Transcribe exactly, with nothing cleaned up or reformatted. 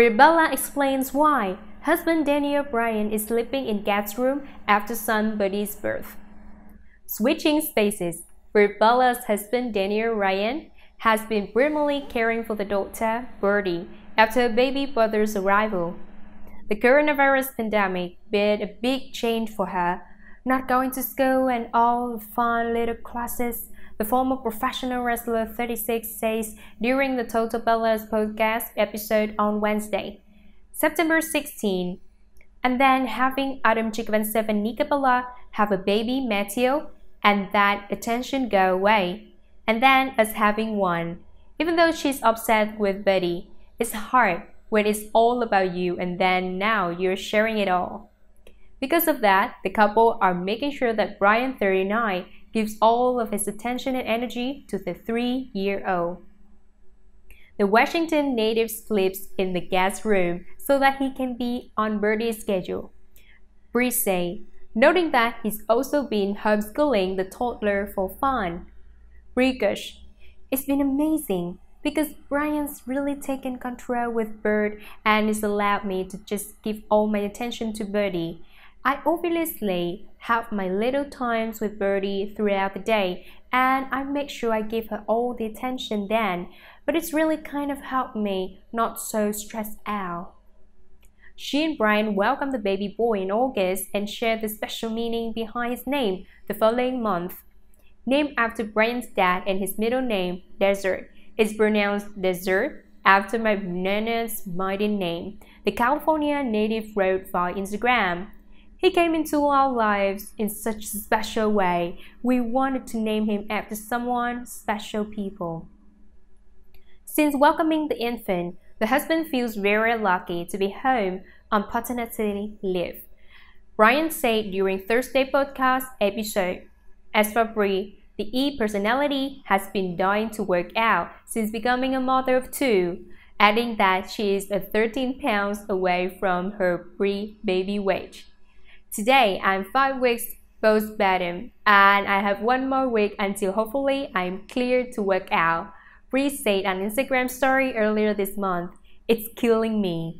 Brie Bella explains why husband Daniel Bryan is sleeping in Kat's room after son Buddy's birth. Switching spaces, Brie Bella's husband Daniel Bryan has been grimly caring for the daughter, Birdie, after her baby brother's arrival. The coronavirus pandemic made a big change for her. Not going to school and all the fun little classes, the former professional wrestler thirty-six says during the Total Beltas podcast episode on Wednesday, September sixteenth. And then having Adam Chikavansev and Nikki Bella have a baby, Matteo, and that attention go away. And then us having one. Even though she's upset with Buddy, it's hard when it's all about you and then now you're sharing it all. Because of that, the couple are making sure that Bryan thirty-nine gives all of his attention and energy to the three-year-old. The Washington native sleeps in the guest room so that he can be on Birdie's schedule, Brie said, noting that he's also been homeschooling the toddler for fun. Brie gushed, "It's been amazing because Bryan's really taken control with Bird and has allowed me to just give all my attention to Birdie. I obviously have my little times with Birdie throughout the day and I make sure I give her all the attention then, but it's really kind of helped me not so stressed out." She and Bryan welcomed the baby boy in August and shared the special meaning behind his name the following month. Named after Bryan's dad and his middle name, Desert, is pronounced Desert after my nana's mighty name, the California native wrote via Instagram. "He came into our lives in such a special way. We wanted to name him after someone special people." Since welcoming the infant, the husband feels very lucky to be home on paternity leave, Bryan said during Thursday podcast episode. As for Brie, the E-personality has been dying to work out since becoming a mother of two, adding that she is thirteen pounds away from her pre-baby weight. "Today, I'm five weeks postpartum, and I have one more week until hopefully I'm cleared to work out," Brie said on Instagram story earlier this month. "It's killing me."